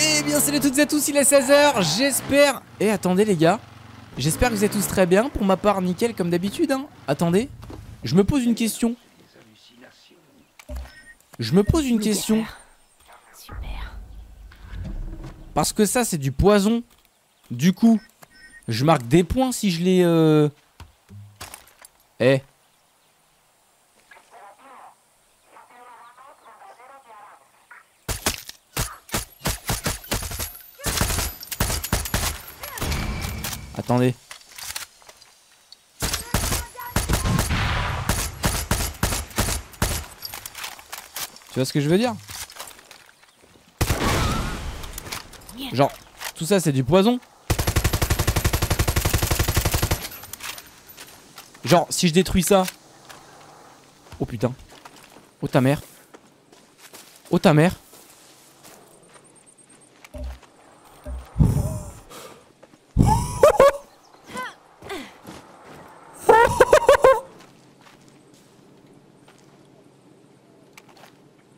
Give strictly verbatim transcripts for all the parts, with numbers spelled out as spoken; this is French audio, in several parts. Eh bien salut à toutes et à tous, il est seize heures, j'espère... Eh attendez les gars, j'espère que vous êtes tous très bien, pour ma part nickel comme d'habitude hein. Attendez, je me pose une question. Je me pose une question. Parce que ça c'est du poison. Du coup, je marque des points si je les... Euh... Eh. Attendez. Tu vois ce que je veux dire? Genre, tout ça c'est du poison. Genre, si je détruis ça. Oh putain. Oh ta mère. Oh ta mère.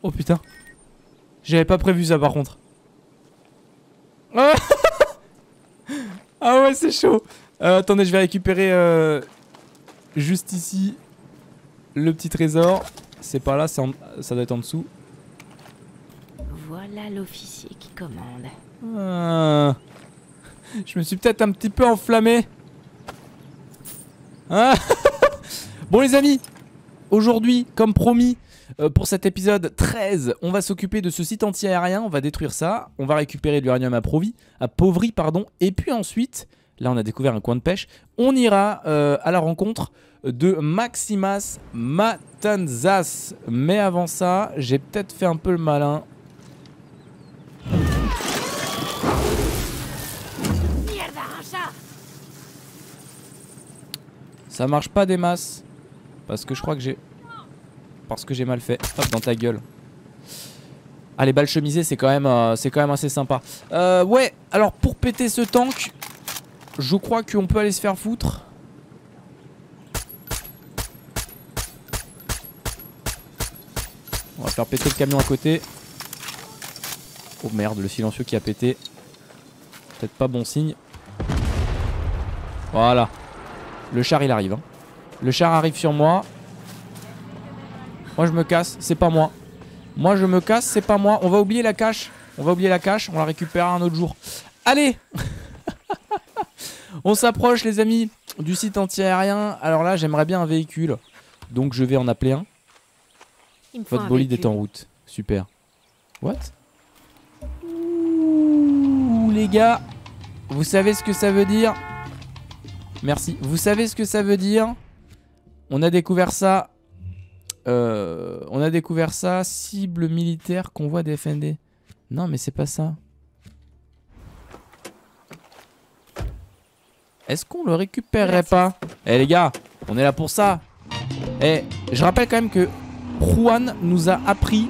Oh putain. J'avais pas prévu ça par contre. Ah, ah ouais c'est chaud. euh, Attendez je vais récupérer euh, juste ici le petit trésor. C'est pas là, en... ça doit être en dessous. Voilà l'officier qui commande. ah. Je me suis peut-être un petit peu enflammé. ah. Bon les amis, aujourd'hui comme promis, Euh, pour cet épisode treize, on va s'occuper de ce site anti-aérien, on va détruire ça, on va récupérer de l'uranium appauvri, appauvri, pardon, et puis ensuite, là on a découvert un coin de pêche, on ira euh, à la rencontre de Maximas Matanzas. Mais avant ça, j'ai peut-être fait un peu le malin. Ça marche pas des masses, parce que je crois que j'ai... Parce que j'ai mal fait. Hop, dans ta gueule. Ah, les balles chemisées, c'est quand même, euh, c'est quand même assez sympa. Euh, ouais, alors pour péter ce tank, je crois qu'on peut aller se faire foutre. On va faire péter le camion à côté. Oh merde, le silencieux qui a pété. Peut-être pas bon signe. Voilà. Le char, il arrive. Hein. Le char arrive sur moi. Moi je me casse, c'est pas moi. Moi je me casse, c'est pas moi. On va oublier la cache. On va oublier la cache, on la récupérera un autre jour. Allez. On s'approche les amis du site anti-aérien. Alors là j'aimerais bien un véhicule. Donc je vais en appeler un. Votre bolide est en route. Super. What? Ouh les gars. Vous savez ce que ça veut dire? Merci. Vous savez ce que ça veut dire? On a découvert ça. Euh, on a découvert ça, cible militaire, convoi des F N D. Non mais c'est pas ça. Est-ce qu'on le récupérerait pas? Eh les gars, on est là pour ça. Eh, je rappelle quand même que Juan nous a appris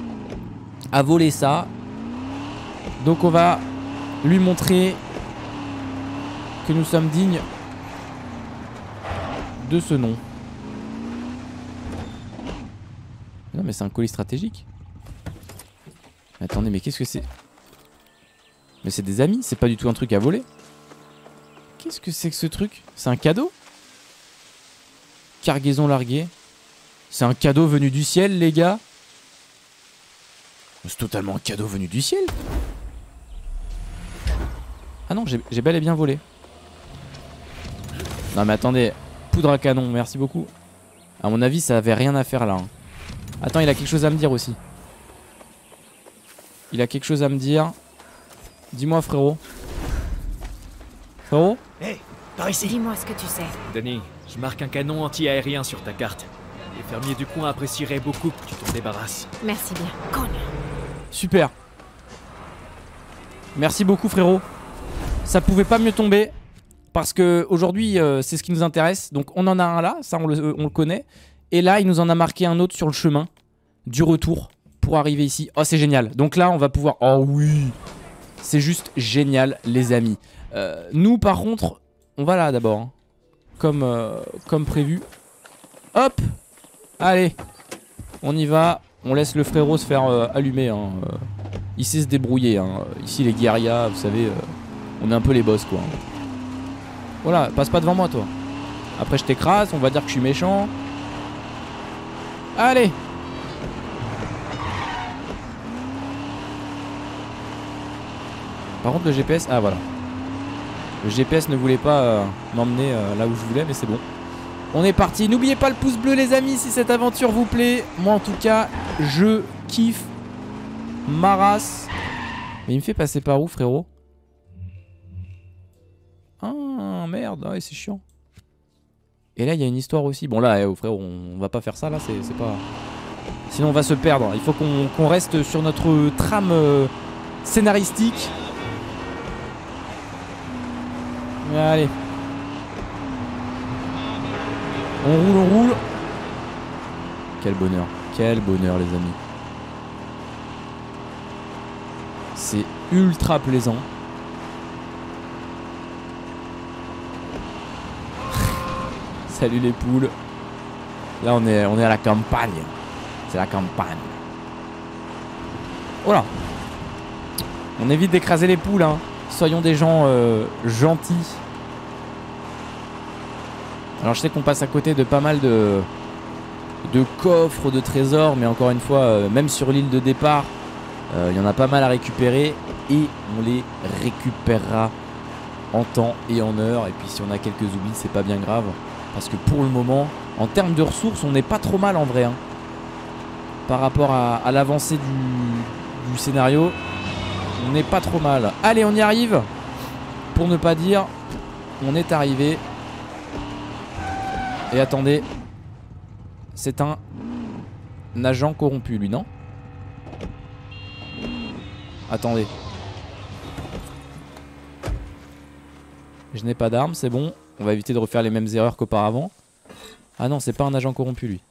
à voler ça. Donc on va lui montrer que nous sommes dignes de ce nom. Non mais c'est un colis stratégique. Attendez mais qu'est-ce que c'est? Mais c'est des amis, c'est pas du tout un truc à voler. Qu'est-ce que c'est que ce truc? C'est un cadeau? Cargaison larguée. C'est un cadeau venu du ciel les gars. C'est totalement un cadeau venu du ciel. Ah non, j'ai bel et bien volé. Non mais attendez, poudre à canon, merci beaucoup. À mon avis ça avait rien à faire là hein. Attends, il a quelque chose à me dire aussi. Il a quelque chose à me dire. Dis-moi, frérot. Frérot? Hé, hey, par ici. Dis-moi ce que tu sais. Danny, je marque un canon anti-aérien sur ta carte. Les fermiers du coin apprécieraient beaucoup que tu t'en débarrasses. Merci bien. Cogne. Super. Merci beaucoup, frérot. Ça pouvait pas mieux tomber. Parce que aujourd'hui, euh, c'est ce qui nous intéresse. Donc, on en a un là. Ça, on le, euh, on le connaît. Et là, il nous en a marqué un autre sur le chemin du retour pour arriver ici. Oh, c'est génial. Donc là, on va pouvoir... Oh oui. C'est juste génial, les amis. Euh, nous, par contre, on va là d'abord. Hein. Comme, euh, comme prévu. Hop. Allez, on y va. On laisse le frérot se faire euh, allumer. Hein. Il sait se débrouiller. Hein. Ici, les guérillas, vous savez, euh, on est un peu les boss, quoi. Voilà, passe pas devant moi, toi. Après, je t'écrase, on va dire que je suis méchant. Allez! Par contre, le G P S... Ah, voilà. Le G P S ne voulait pas euh, m'emmener euh, là où je voulais, mais c'est bon. On est parti. N'oubliez pas le pouce bleu, les amis, si cette aventure vous plaît. Moi, en tout cas, je kiffe ma race. Mais il me fait passer par où, frérot? Ah, merde. Ah, c'est chiant. Et là, il y a une histoire aussi. Bon, là, eh, frérot, on va pas faire ça, là. C'est pas... Sinon, on va se perdre. Il faut qu'on qu'on reste sur notre trame euh, scénaristique. Allez. On roule, on roule. Quel bonheur. Quel bonheur, les amis. C'est ultra plaisant. Salut les poules. Là, on est, on est à la campagne. C'est la campagne. Oh là. On évite d'écraser les poules, hein. Soyons des gens euh, gentils. Alors je sais qu'on passe à côté de pas mal de, de coffres, de trésors, mais encore une fois, euh, même sur l'île de départ, euh, il y en a pas mal à récupérer et on les récupérera en temps et en heure. Et puis si on a quelques oublis, c'est pas bien grave, parce que pour le moment, en termes de ressources, on n'est pas trop mal en vrai, hein, par rapport à, à l'avancée du, du scénario, on n'est pas trop mal. Allez, on y arrive, pour ne pas dire, on est arrivé. Et attendez, c'est un agent corrompu, lui, non? Attendez. Je n'ai pas d'armes, c'est bon. On va éviter de refaire les mêmes erreurs qu'auparavant. Ah non, c'est pas un agent corrompu, lui.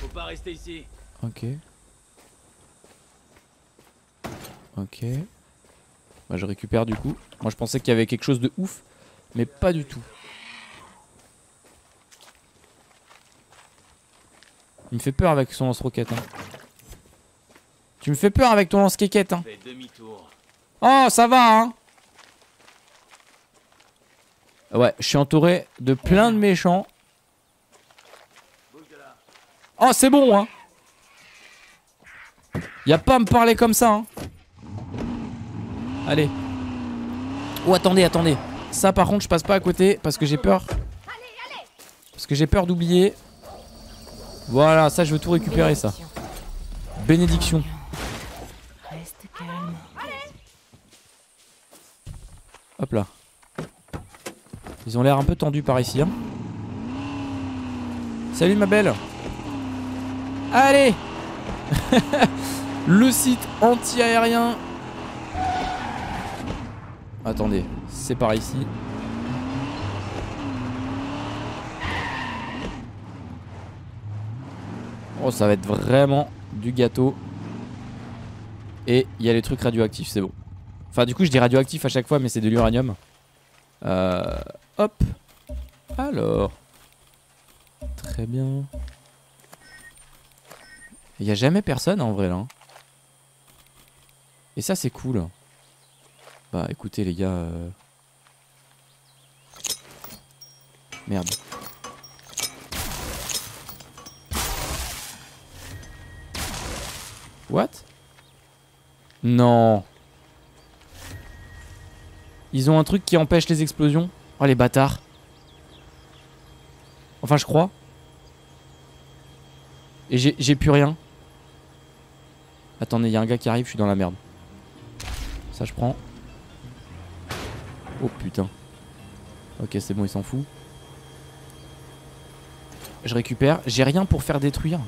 Faut pas rester ici. Ok. Ok. Bah, je récupère du coup. Moi je pensais qu'il y avait quelque chose de ouf, mais pas du tout. Il me fait peur avec son lance-roquette. Hein. Tu me fais peur avec ton lance-quéquette. Hein. Oh, ça va, hein. Ouais, je suis entouré de plein de méchants. Oh, c'est bon, hein. Y'a pas à me parler comme ça, hein. Allez. Oh, attendez, attendez. Ça, par contre, je passe pas à côté parce que j'ai peur. Parce que j'ai peur d'oublier. Voilà, ça, je veux tout récupérer, ça. Bénédiction. Hop là. Ils ont l'air un peu tendus par ici, hein. Salut, ma belle. Allez. Le site anti-aérien. Attendez, c'est par ici. Oh, ça va être vraiment du gâteau. Et il y a les trucs radioactifs, c'est bon. Enfin, du coup, je dis radioactif à chaque fois, mais c'est de l'uranium. Euh, hop. Alors. Très bien. Il n'y a jamais personne, en vrai, là. Et ça, c'est cool. Bah écoutez les gars, euh... merde. What? Non. Ils ont un truc qui empêche les explosions. Oh les bâtards. Enfin je crois. Et j'ai plus rien. Attendez, il y a un gars qui arrive, je suis dans la merde. Ça je prends. Oh putain. Ok, c'est bon, il s'en fout. Je récupère. J'ai rien pour faire détruire.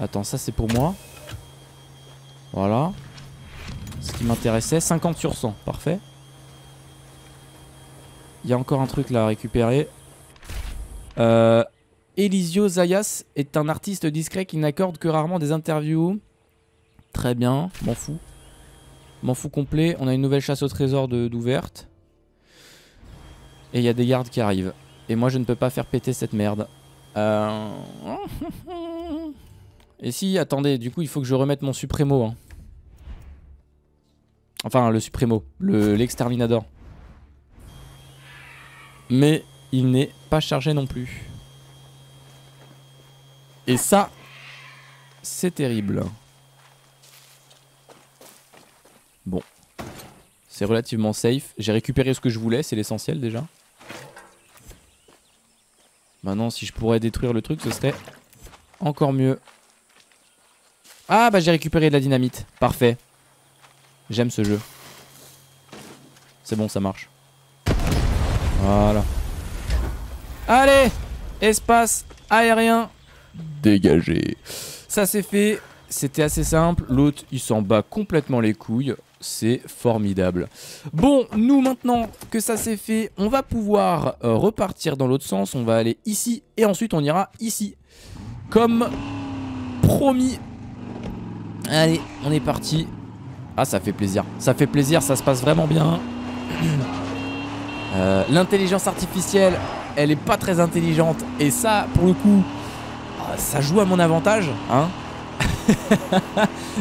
Attends, ça c'est pour moi. Voilà. Ce qui m'intéressait. cinquante sur cent. Parfait. Il y a encore un truc là à récupérer. Euh, Elisio Zayas est un artiste discret qui n'accorde que rarement des interviews. Très bien, m'en fous. M'en fous complet, on a une nouvelle chasse au trésor d'ouverte. Et il y a des gardes qui arrivent. Et moi je ne peux pas faire péter cette merde. Euh... Et si, attendez, du coup il faut que je remette mon Supremo. Hein. Enfin le Supremo, l'exterminador. Le, Mais il n'est pas chargé non plus. Et ça, c'est terrible. Bon. C'est relativement safe. J'ai récupéré ce que je voulais, c'est l'essentiel déjà. Maintenant, si je pourrais détruire le truc, ce serait encore mieux. Ah bah j'ai récupéré de la dynamite. Parfait. J'aime ce jeu. C'est bon, ça marche. Voilà. Allez, espace aérien dégagé. Ça c'est fait. C'était assez simple. L'autre, il s'en bat complètement les couilles. C'est formidable. Bon, nous maintenant que ça c'est fait, on va pouvoir euh, repartir dans l'autre sens. On va aller ici et ensuite on ira ici. Comme promis. Allez, on est parti. Ah, ça fait plaisir. Ça fait plaisir, ça se passe vraiment bien. euh, L'intelligence artificielle, elle est pas très intelligente. Et ça, pour le coup, ça joue à mon avantage, hein.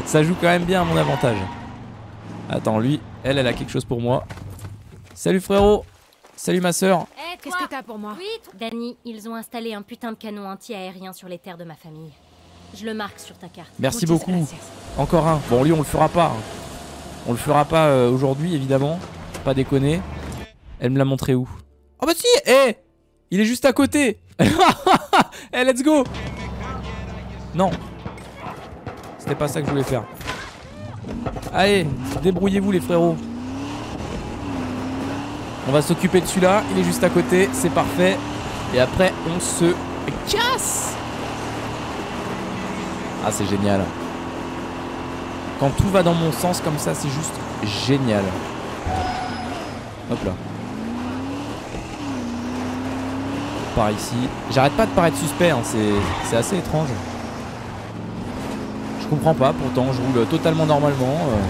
Ça joue quand même bien à mon avantage. Attends, lui, elle, elle a quelque chose pour moi. Salut frérot. Salut ma soeur. Hey, qu'est-ce que t'as pour moi? Oui, Dani, ils ont installé un putain de canon anti-aérien sur les terres de ma famille. Je le marque sur ta carte. Merci beaucoup. Gracias. Encore un. Bon, lui, on le fera pas. On le fera pas euh, aujourd'hui, évidemment. Pas déconner. Elle me l'a montré où? Oh bah si. Eh hey, il est juste à côté. Eh, hey, let's go. Non. C'était pas ça que je voulais faire. Allez, débrouillez-vous les frérots. On va s'occuper de celui-là. Il est juste à côté, c'est parfait. Et après on se casse. Ah c'est génial. Quand tout va dans mon sens comme ça, c'est juste génial. Hop là. Par ici. J'arrête pas de paraître suspect, hein. C'est assez étrange. Je comprends pas, pourtant je roule totalement normalement. Euh...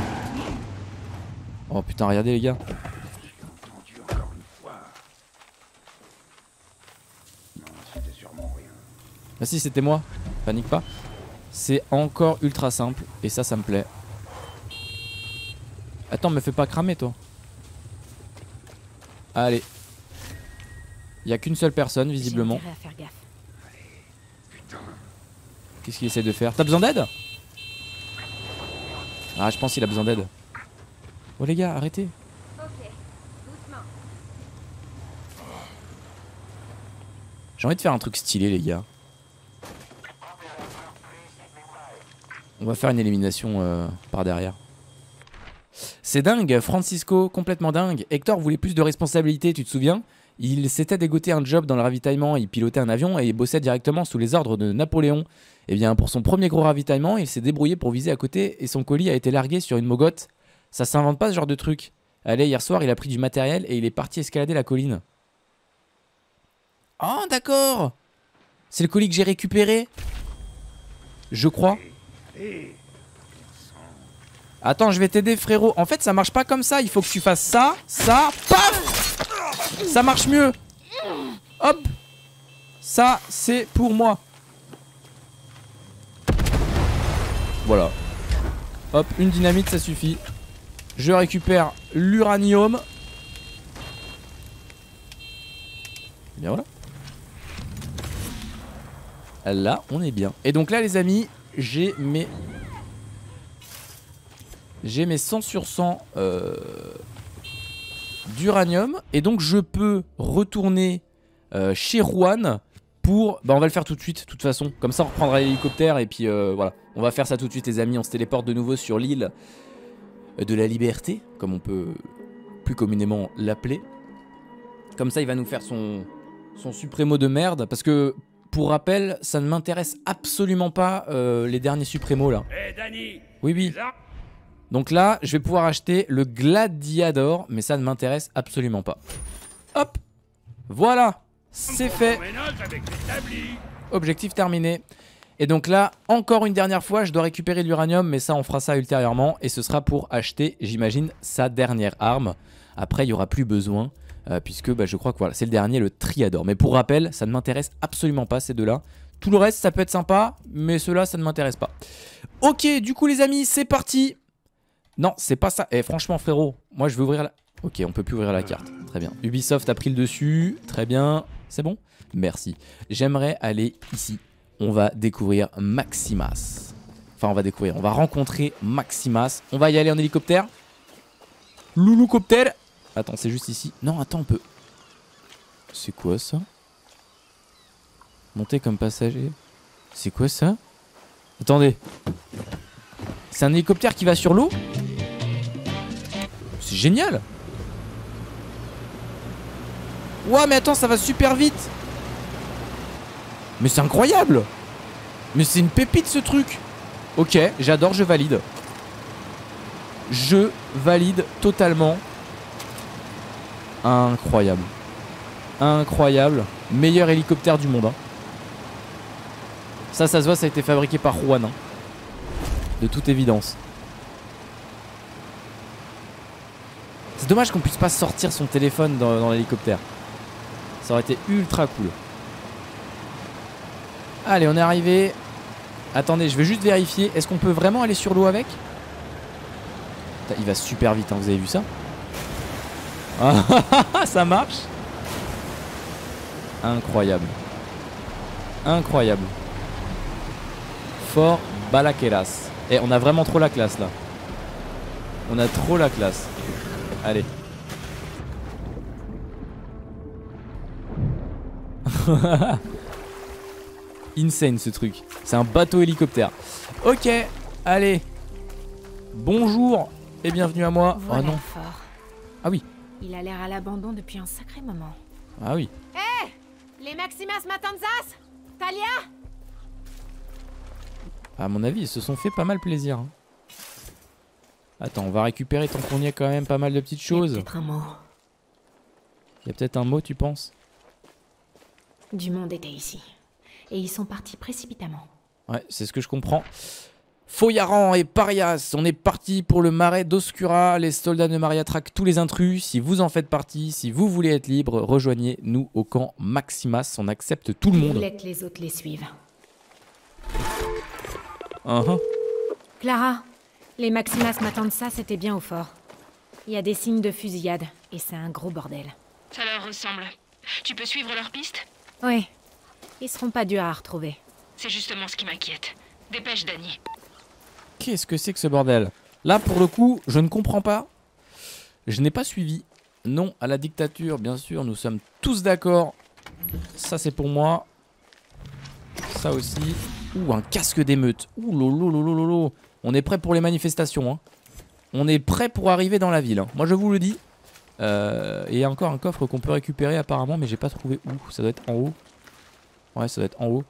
Oh putain, regardez les gars. Ah si, c'était moi, panique pas. C'est encore ultra simple et ça, ça me plaît. Attends, me fais pas cramer toi. Allez. Il n'y a qu'une seule personne visiblement. Qu'est-ce qu'il essaie de faire? T'as besoin d'aide? Ah, je pense qu'il a besoin d'aide. Oh les gars, arrêtez. Okay. J'ai envie de faire un truc stylé les gars. On va faire une élimination euh, par derrière. C'est dingue, Francisco, complètement dingue. Hector voulait plus de responsabilités, tu te souviens? Il s'était dégoté un job dans le ravitaillement, il pilotait un avion et il bossait directement sous les ordres de Napoléon. Et bien pour son premier gros ravitaillement, il s'est débrouillé pour viser à côté et son colis a été largué sur une mogote. Ça s'invente pas ce genre de truc. Allez, hier soir il a pris du matériel et il est parti escalader la colline. Oh d'accord. C'est le colis que j'ai récupéré. Je crois. Attends, je vais t'aider frérot. En fait ça marche pas comme ça, il faut que tu fasses ça, ça, paf. Ça marche mieux. Hop. Ça c'est pour moi. Voilà. Hop, une dynamite ça suffit. Je récupère l'uranium. Bien voilà. Là on est bien. Et donc là les amis, j'ai mes J'ai mes cent sur cent euh... d'uranium et donc je peux retourner euh, chez Juan pour... Bah on va le faire tout de suite de toute façon, comme ça on reprendra l'hélicoptère et puis euh, voilà. On va faire ça tout de suite les amis, on se téléporte de nouveau sur l'île de la liberté, comme on peut plus communément l'appeler. Comme ça il va nous faire son, son suprémo de merde, parce que pour rappel ça ne m'intéresse absolument pas euh, les derniers suprémos là. Hey, Danny. Oui oui. Donc là, je vais pouvoir acheter le gladiador, mais ça ne m'intéresse absolument pas. Hop, voilà, c'est fait. Objectif terminé. Et donc là, encore une dernière fois, je dois récupérer de l'uranium, mais ça, on fera ça ultérieurement. Et ce sera pour acheter, j'imagine, sa dernière arme. Après, il n'y aura plus besoin euh, puisque bah, je crois que voilà, c'est le dernier, le Triador. Mais pour rappel, ça ne m'intéresse absolument pas ces deux-là. Tout le reste, ça peut être sympa, mais ceux-là, ça ne m'intéresse pas. Ok, du coup, les amis, c'est parti. Non, c'est pas ça. Eh, franchement, frérot, moi, je vais ouvrir la... Ok, on peut plus ouvrir la carte. Très bien. Ubisoft a pris le dessus. Très bien. C'est bon? Merci. J'aimerais aller ici. On va découvrir Maximas. Enfin, on va découvrir. On va rencontrer Maximas. On va y aller en hélicoptère. Louloucoptère. Attends, c'est juste ici. Non, attends, on peut... C'est quoi ça? Monter comme passager. C'est quoi ça? Attendez. C'est un hélicoptère qui va sur l'eau? C'est génial! Ouah, mais attends, ça va super vite! Mais c'est incroyable! Mais c'est une pépite ce truc! Ok, j'adore, je valide. Je valide totalement. Incroyable. Incroyable. Meilleur hélicoptère du monde. Hein. Ça, ça se voit, ça a été fabriqué par Juan. Hein. De toute évidence. C'est dommage qu'on puisse pas sortir son téléphone dans, dans l'hélicoptère. Ça aurait été ultra cool. Allez, on est arrivé. Attendez, je vais juste vérifier. Est-ce qu'on peut vraiment aller sur l'eau avec? Putain, il va super vite, hein, vous avez vu ça? Ça marche. Incroyable. Incroyable. Fort Balaqueras. Eh, on a vraiment trop la classe là. On a trop la classe. Allez. Insane ce truc. C'est un bateau hélicoptère. Ok, allez. Bonjour et bienvenue à moi. Voilà, oh non. Fort. Ah oui. Il a l'air à l'abandon depuis un sacré moment. Ah oui. Hé hey, les Maximas Matanzas, Talia. À mon avis, ils se sont fait pas mal plaisir. Hein. Attends, on va récupérer tant qu'on y a quand même pas mal de petites choses. Il y a peut-être un mot. Il y a peut-être un mot, tu penses? Du monde était ici. Et ils sont partis précipitamment. Ouais, c'est ce que je comprends. Foyaran et Parias, on est parti pour le marais d'Oscura. Les soldats de Maria traquent tous les intrus. Si vous en faites partie, si vous voulez être libre, rejoignez-nous au camp Maximas. On accepte tout le monde. Laisse les autres les suivent. Uh-huh. Clara, les Maximas Matanzas étaient bien au fort. Il y a des signes de fusillade et c'est un gros bordel. Ça leur ressemble. Tu peux suivre leur piste? Oui. Ils seront pas durs à retrouver. C'est justement ce qui m'inquiète. Dépêche, Dany. Qu'est-ce que c'est que ce bordel? Là, pour le coup, je ne comprends pas. Je n'ai pas suivi. Non à la dictature, bien sûr. Nous sommes tous d'accord. Ça, c'est pour moi. Ça aussi. Ouh, un casque d'émeute. Ouh, lolo, lolo, lolo. On est prêt pour les manifestations. Hein. On est prêt pour arriver dans la ville. Hein. Moi, je vous le dis. Euh, et il y a encore un coffre qu'on peut récupérer apparemment, mais j'ai pas trouvé où. Ça doit être en haut. Ouais, ça doit être en haut.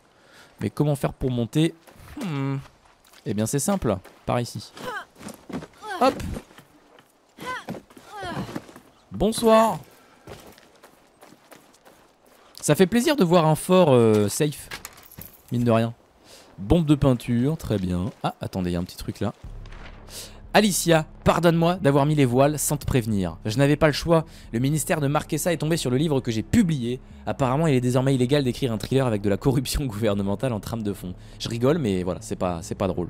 Mais comment faire pour monter? hmm. Eh bien, c'est simple. Par ici. Hop. Bonsoir. Ça fait plaisir de voir un fort euh, safe. Mine de rien. Bombe de peinture. Très bien. Ah, attendez, il y a un petit truc là. Alicia, pardonne-moi d'avoir mis les voiles sans te prévenir. Je n'avais pas le choix. Le ministère de Marquesa est tombé sur le livre que j'ai publié. Apparemment, il est désormais illégal d'écrire un thriller avec de la corruption gouvernementale en trame de fond. Je rigole, mais voilà, c'est pas, c'est pas drôle.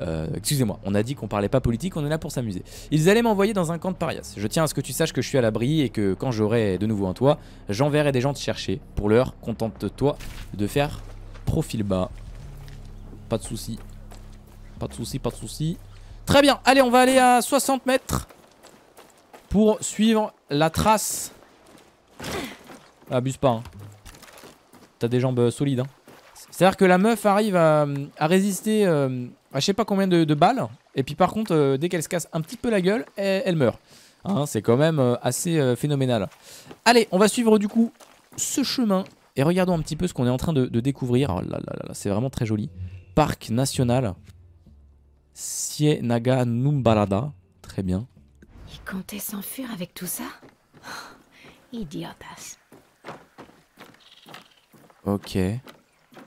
Euh, excusez-moi, on a dit qu'on parlait pas politique, on est là pour s'amuser. Ils allaient m'envoyer dans un camp de parias. Je tiens à ce que tu saches que je suis à l'abri et que quand j'aurai de nouveau un toit, j'enverrai des gens te chercher. Pour l'heure, contente-toi de faire profil bas. Pas de soucis. Pas de soucis, pas de soucis. Très bien, allez, on va aller à soixante mètres pour suivre la trace. Ah, abuse pas, hein. T'as des jambes solides. Hein. C'est-à-dire que la meuf arrive à, à résister euh, à je sais pas combien de, de balles. Et puis par contre, euh, dès qu'elle se casse un petit peu la gueule, elle, elle meurt. Hein, c'est quand même euh, assez euh, phénoménal. Allez, on va suivre du coup ce chemin. Et regardons un petit peu ce qu'on est en train de, de découvrir. Oh là là là, c'est vraiment très joli. Parc national. Cienaga Numbalada. Très bien. Il comptait s'enfuir avec tout ça? Oh, idiotas. Ok.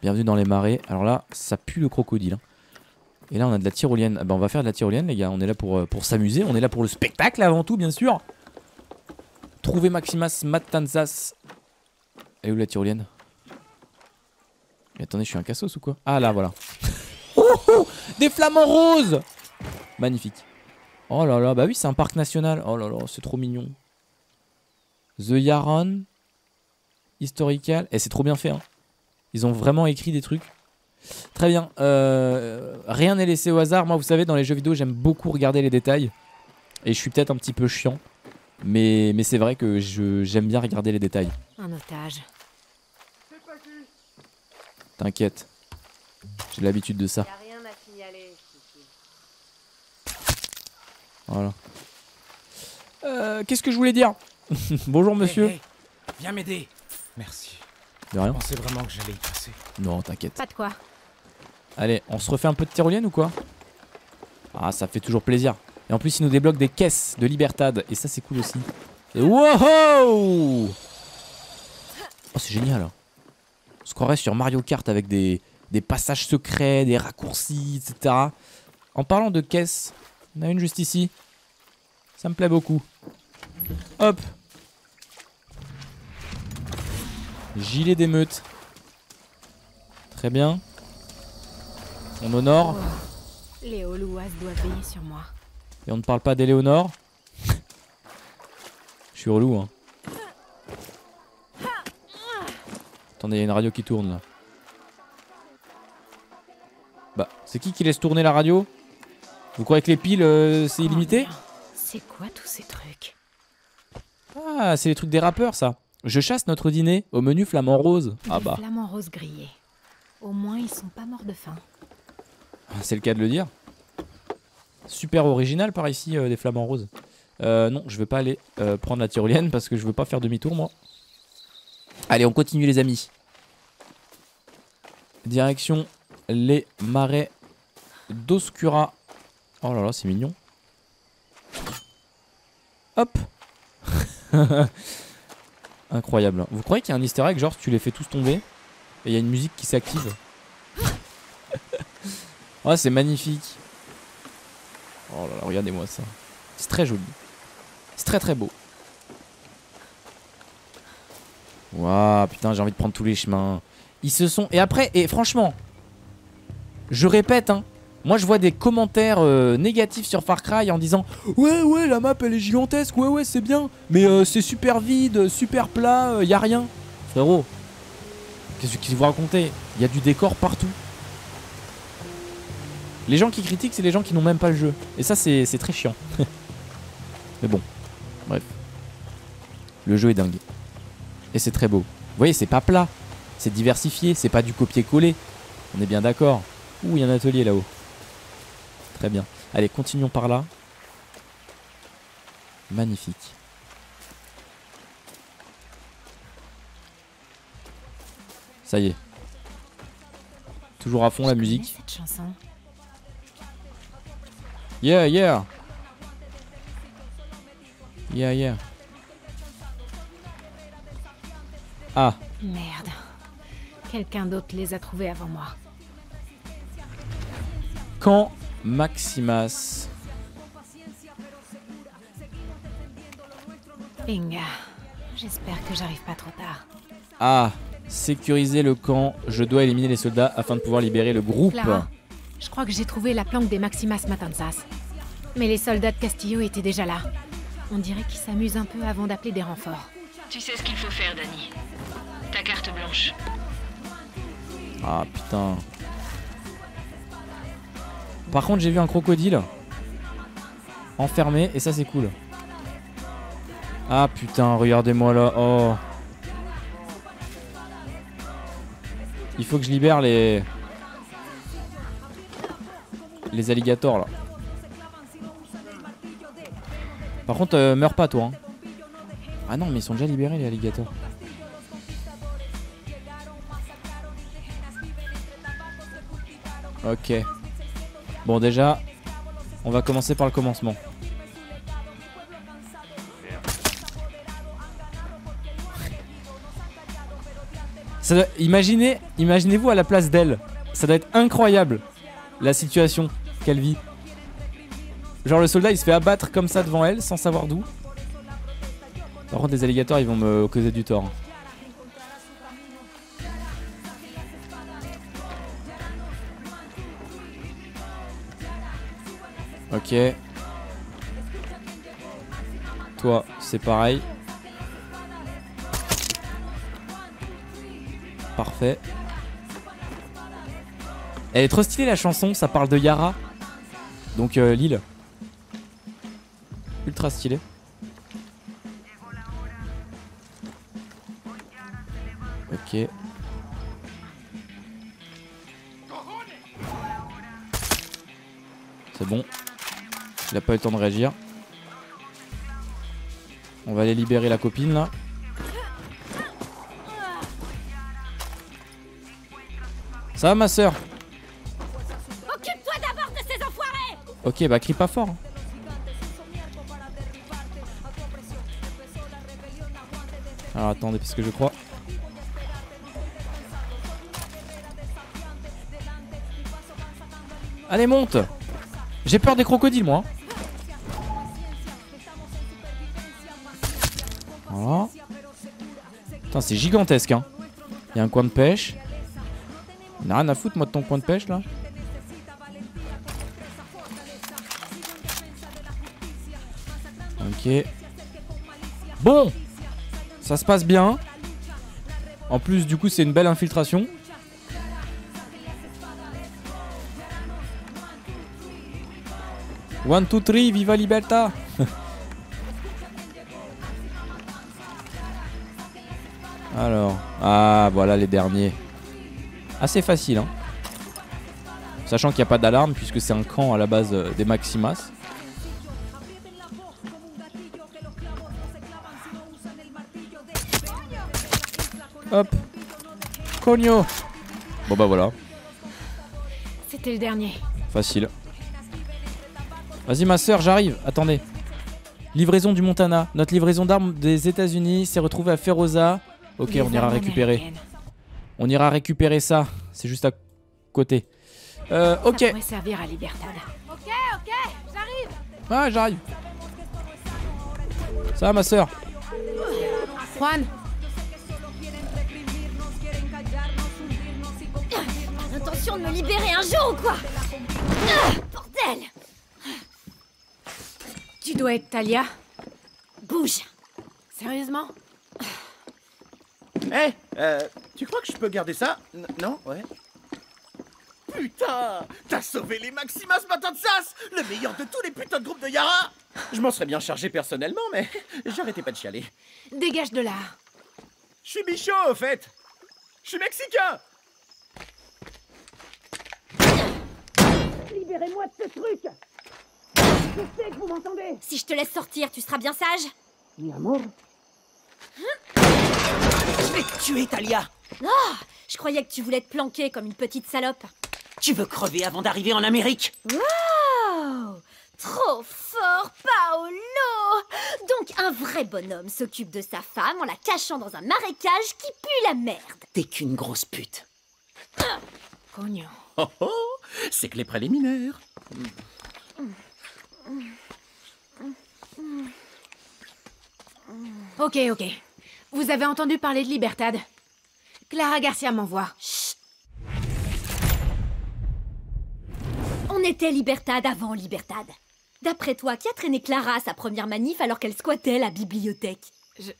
Bienvenue dans les marais. Alors là, ça pue le crocodile. Hein. Et là, on a de la tyrolienne. Ah ben, on va faire de la tyrolienne, les gars. On est là pour, euh, pour s'amuser. On est là pour le spectacle avant tout, bien sûr. trouver Maximas Matanzas. Elle est où la tyrolienne? Mais attendez, je suis un cassos ou quoi? Ah là, voilà. Ouh, des flamants roses. Magnifique. Oh là là, bah oui, c'est un parc national. Oh là là, c'est trop mignon. The Yaron Historical. Et eh, c'est trop bien fait, hein. Ils ont vraiment écrit des trucs. Très bien. Euh, rien n'est laissé au hasard. Moi, vous savez, dans les jeux vidéo, j'aime beaucoup regarder les détails. Et je suis peut-être un petit peu chiant. Mais, mais c'est vrai que j'aime bien regarder les détails. Un otage. T'inquiète. J'ai l'habitude de ça. Rien à signaler. Voilà. Euh, Qu'est-ce que je voulais dire? Bonjour monsieur. Hey, hey, viens m'aider. Merci. De rien. Je pensais vraiment que j'allais y passer. Non, t'inquiète. Pas de quoi. Allez, on se refait un peu de tyrolienne ou quoi? Ah, ça fait toujours plaisir. Et en plus, il nous débloque des caisses de Libertad. Et ça, c'est cool aussi. Et wow! Oh, c'est génial. On se croirait sur Mario Kart avec des, des passages secrets, des raccourcis, et cetera. En parlant de caisses, on a une juste ici. Ça me plaît beaucoup. Hop. Gilet d'émeute. Très bien. On honore. Oh, les Holouas doivent veiller sur moi. Et on ne parle pas d'Éléonore. Je suis relou, hein. Attendez, il y a une radio qui tourne, là. Bah, c'est qui qui laisse tourner la radio? Vous croyez que les piles, euh, c'est illimité? Oh, c'est quoi tous ces trucs? Ah, c'est les trucs des rappeurs, ça. Je chasse notre dîner au menu flamand rose. Des ah bah. Flamand rose grillé. Au moins, ils sont pas morts de faim. C'est le cas de le dire. Super original par ici, euh, des flamants roses. Euh, non, je veux pas aller euh, prendre la tyrolienne parce que je veux pas faire demi-tour, moi. Allez, on continue, les amis. Direction les marais d'Oscura. Oh là là, c'est mignon. Hop. Incroyable. Vous croyez qu'il y a un easter egg, genre tu les fais tous tomber et il y a une musique qui s'active? Oh, c'est magnifique. Oh là là, regardez-moi ça. C'est très joli. C'est très très beau. Waouh, putain, j'ai envie de prendre tous les chemins. Ils se sont... Et après, et franchement, je répète, hein. Moi, je vois des commentaires euh, négatifs sur Far Cry en disant « Ouais, ouais, la map, elle est gigantesque, ouais, ouais, c'est bien. Mais euh, c'est super vide, super plat, euh, y a rien. » Frérot, qu'est-ce que vous racontez? Il y a du décor partout. Les gens qui critiquent, c'est les gens qui n'ont même pas le jeu. Et ça, c'est très chiant. Mais bon, bref. Le jeu est dingue. Et c'est très beau. Vous voyez, c'est pas plat. C'est diversifié, c'est pas du copier-coller. On est bien d'accord. Ouh, il y a un atelier là-haut. Très bien. Allez, continuons par là. Magnifique. Ça y est. Toujours à fond la musique. Cette chanson. Yeah, yeah. Yeah, yeah. Ah. Merde. Quelqu'un d'autre les a trouvés avant moi. Quand Maximas. Binga. J'espère que j'arrive pas trop tard. Ah. Sécuriser le camp. Je dois éliminer les soldats afin de pouvoir libérer le groupe. Clara. Je crois que j'ai trouvé la planque des Maximas Matanzas. Mais les soldats de Castillo étaient déjà là. On dirait qu'ils s'amusent un peu avant d'appeler des renforts. Tu sais ce qu'il faut faire, Dani. Ta carte blanche. Ah putain. Par contre, j'ai vu un crocodile enfermé et ça c'est cool. Ah putain, regardez-moi là. Oh. Il faut que je libère les... les alligators là. Par contre, euh, meurs pas toi. Hein. Ah non, mais ils sont déjà libérés les alligators. Ok. Bon, déjà, on va commencer par le commencement. Ça doit... Imaginez, imaginez-vous à la place d'elle. Ça doit être incroyable la situation qu'elle vit. Genre le soldat il se fait abattre comme ça devant elle sans savoir d'où. Par contre, les alligators, ils vont me causer du tort. Ok. Toi, c'est pareil. Parfait. Elle est trop stylée la chanson, ça parle de Yara. Donc euh, l'île. Ultra stylée. Ok. C'est bon. Il a pas eu le temps de réagir. On va aller libérer la copine là. Ça va ma soeur? Occupe-toi d'abord de ces enfoirés! Ok, bah crie pas fort. Alors attendez, parce que je crois. Allez, monte! J'ai peur des crocodiles, moi. Voilà. Putain, c'est gigantesque, hein. Il y a un coin de pêche. On a rien à foutre, moi, de ton coin de pêche, là. Ok. Bon! Ça se passe bien. En plus, du coup, c'est une belle infiltration. un, deux, trois, viva Libertad. Alors, ah voilà les derniers. Assez facile hein. Sachant qu'il n'y a pas d'alarme puisque c'est un camp à la base des Maximas. Hop. Cogno. Bon bah voilà. C'était le dernier. Facile. Vas-y ma soeur, j'arrive. Attendez. Livraison du Montana. Notre livraison d'armes des États-Unis s'est retrouvée à Feroza. Ok, on ira récupérer. On ira récupérer ça. C'est juste à côté. Euh, ok. Ça pourrait servir à Libertad. Ok, ok, j'arrive. Ah, j'arrive. Ça va ma soeur. Juan. L'intention de me libérer un jour ou quoi? Ah, bordel. Tu dois être Talia. Bouge. Sérieusement? Hé hey, euh, tu crois que je peux garder ça? N Non? Ouais. Putain! T'as sauvé les Maximas Matanzas! Le meilleur de tous les putains de groupes de Yara! Je m'en serais bien chargé personnellement, mais j'arrêtais pas de chialer. Dégage de là. Je suis bichot, au fait. Je suis mexicain. Libérez-moi de ce truc! Je sais que vous m'entendez. Si je te laisse sortir, tu seras bien sage. Mi amor. Hein? Je vais te tuer, Talia. Non, oh, je croyais que tu voulais te planquer comme une petite salope. Tu veux crever avant d'arriver en Amérique. Wow! Trop fort, Paolo. Donc un vrai bonhomme s'occupe de sa femme en la cachant dans un marécage qui pue la merde. T'es qu'une grosse pute. Ah. Cognon. Oh oh, c'est que les préliminaires. Mm. Mm. Ok, ok. Vous avez entendu parler de Libertad. Clara Garcia m'envoie. Chut. On était Libertad avant Libertad. D'après toi, qui a traîné Clara à sa première manif alors qu'elle squattait la bibliothèque? Je...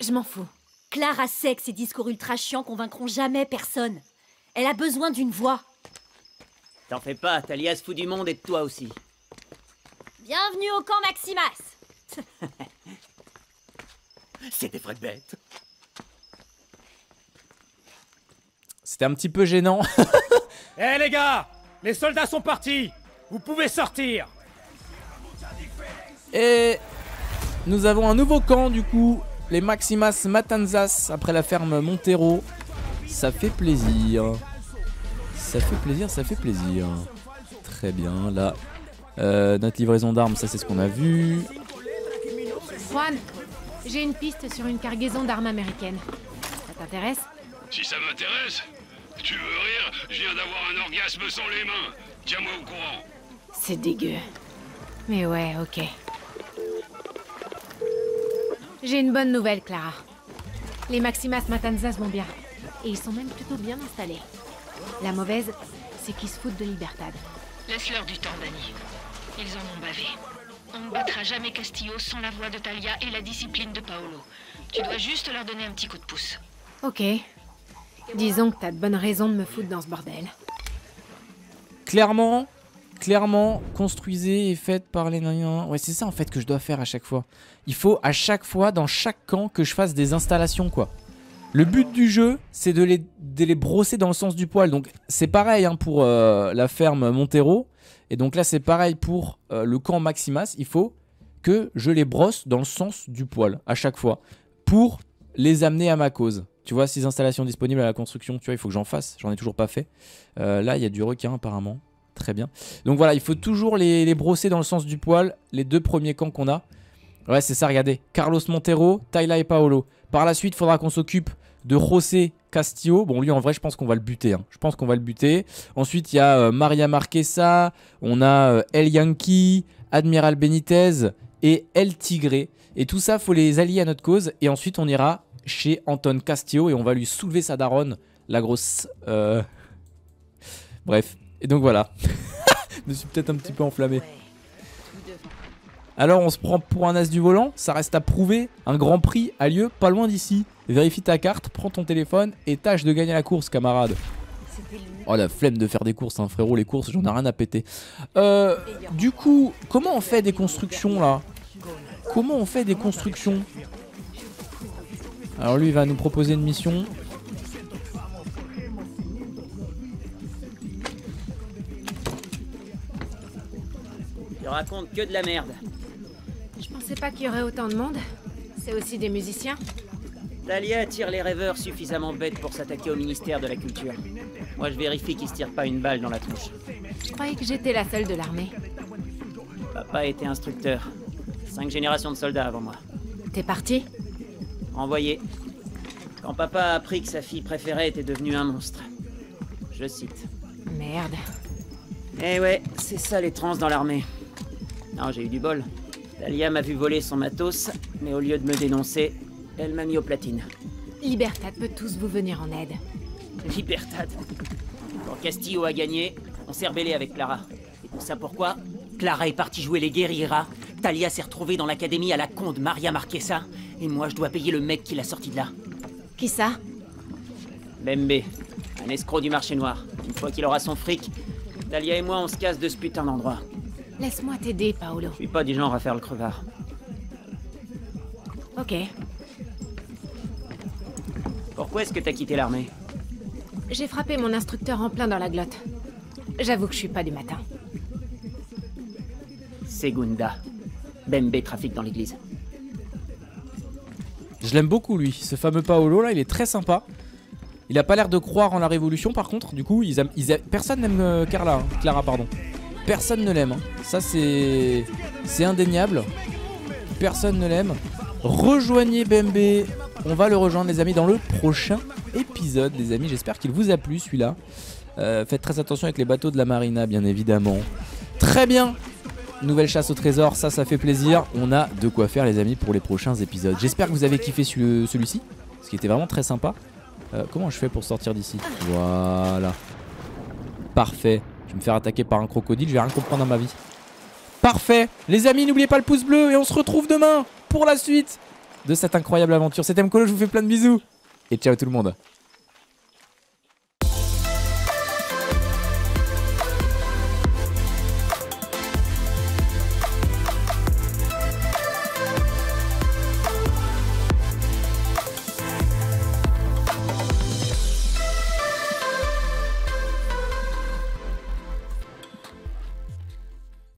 je m'en fous. Clara sait que ses discours ultra chiants convaincront jamais personne. Elle a besoin d'une voix. T'en fais pas, Talia se fout du monde et de toi aussi. Bienvenue au camp Maximas. C'est des vraies bêtes. C'était un petit peu gênant. Eh hey les gars, les soldats sont partis. Vous pouvez sortir. Et nous avons un nouveau camp du coup. Les Maximas Matanzas après la ferme Montero. Ça fait plaisir. Ça fait plaisir, ça fait plaisir. Très bien, là... Euh, notre livraison d'armes, ça c'est ce qu'on a vu. Juan, j'ai une piste sur une cargaison d'armes américaines. Ça t'intéresse? Si ça m'intéresse. Tu veux rire? Je viens d'avoir un orgasme sans les mains. Tiens-moi au courant. C'est dégueu. Mais ouais, ok. J'ai une bonne nouvelle, Clara. Les Maximas Matanzas vont bien. Et ils sont même plutôt bien installés. La mauvaise, c'est qu'ils se foutent de Libertad. Laisse-leur du temps, Dani. Ils en ont bavé. On ne battra jamais Castillo sans la voix de Talia et la discipline de Paolo. Tu dois juste leur donner un petit coup de pouce. Ok. Disons que t'as de bonnes raisons de me foutre dans ce bordel. Clairement, clairement, construisez et faites par les nains. Ouais, c'est ça en fait que je dois faire à chaque fois. Il faut à chaque fois, dans chaque camp, que je fasse des installations, quoi. Le but du jeu, c'est de les, de les brosser dans le sens du poil. Donc c'est pareil hein, pour euh, la ferme Montero. Et donc là, c'est pareil pour euh, le camp Maximas. Il faut que je les brosse dans le sens du poil à chaque fois pour les amener à ma cause. Tu vois, ces installations disponibles à la construction, tu vois, il faut que j'en fasse. J'en ai toujours pas fait. Euh, là, il y a du requin apparemment. Très bien. Donc voilà, il faut toujours les, les brosser dans le sens du poil. Les deux premiers camps qu'on a. Ouais, c'est ça, regardez. Carlos Montero, Tyler et Paolo. Par la suite, il faudra qu'on s'occupe de José Castillo. Bon, lui, en vrai, je pense qu'on va le buter. Hein. Je pense qu'on va le buter. Ensuite, il y a euh, Maria Marquesa. On a euh, El Yankee, Admiral Benitez et El Tigré. Et tout ça, il faut les allier à notre cause. Et ensuite, on ira chez Anton Castillo et on va lui soulever sa daronne, la grosse... Euh... Bref, et donc voilà. Je me suis peut-être un petit peu enflammé. Alors on se prend pour un as du volant, ça reste à prouver. Un grand prix a lieu pas loin d'ici. Vérifie ta carte, prends ton téléphone et tâche de gagner la course, camarade. Oh la flemme de faire des courses, hein, frérot, les courses, j'en ai rien à péter. Euh, du coup, comment on fait des constructions là? Comment on fait des constructions? Alors lui il va nous proposer une mission. Tu racontes que de la merde. Je pensais pas qu'il y aurait autant de monde. C'est aussi des musiciens. Talia attire les rêveurs suffisamment bêtes pour s'attaquer au ministère de la Culture. Moi je vérifie qu'ils se tirent pas une balle dans la tronche. Je croyais que j'étais la seule de l'armée. Papa était instructeur. Cinq générations de soldats avant moi. T'es parti ? Envoyé. Quand papa a appris que sa fille préférée était devenue un monstre. Je cite. Merde. Eh ouais, c'est ça les trans dans l'armée. Non, j'ai eu du bol. Talia m'a vu voler son matos, mais au lieu de me dénoncer, elle m'a mis aux platines. Libertad peut tous vous venir en aide. Libertad. Quand Castillo a gagné, on s'est rebellé avec Clara. Et pour ça pourquoi ? Clara est partie jouer les guerriras. Talia s'est retrouvée dans l'académie à la con de Maria Marquesa. Et moi, je dois payer le mec qui l'a sorti de là. Qui ça? Bembé, un escroc du marché noir. Une fois qu'il aura son fric, Talia et moi, on se casse de ce putain d'endroit. Laisse-moi t'aider, Paolo. Je suis pas du genre à faire le crevard. Ok. Pourquoi est-ce que t'as quitté l'armée? J'ai frappé mon instructeur en plein dans la glotte. J'avoue que je suis pas du matin. Segunda. Bembé trafique dans l'église. Je l'aime beaucoup lui, ce fameux Paolo là, il est très sympa. Il a pas l'air de croire en la révolution par contre, du coup, ils aiment, ils aiment, personne n'aime euh, Carla, hein, Clara pardon. Personne ne l'aime, hein. Ça c'est c'est indéniable. Personne ne l'aime. Rejoignez Bembé, on va le rejoindre les amis dans le prochain épisode les amis, j'espère qu'il vous a plu celui-là. Euh, faites très attention avec les bateaux de la marina bien évidemment. Très bien. Nouvelle chasse au trésor, ça, ça fait plaisir. On a de quoi faire, les amis, pour les prochains épisodes. J'espère que vous avez kiffé celui-ci, ce qui était vraiment très sympa. Euh, comment je fais pour sortir d'ici? Voilà. Parfait. Je vais me faire attaquer par un crocodile, je vais rien comprendre à ma vie. Parfait. Les amis, n'oubliez pas le pouce bleu et on se retrouve demain pour la suite de cette incroyable aventure. C'était MColo, je vous fais plein de bisous. Et ciao tout le monde.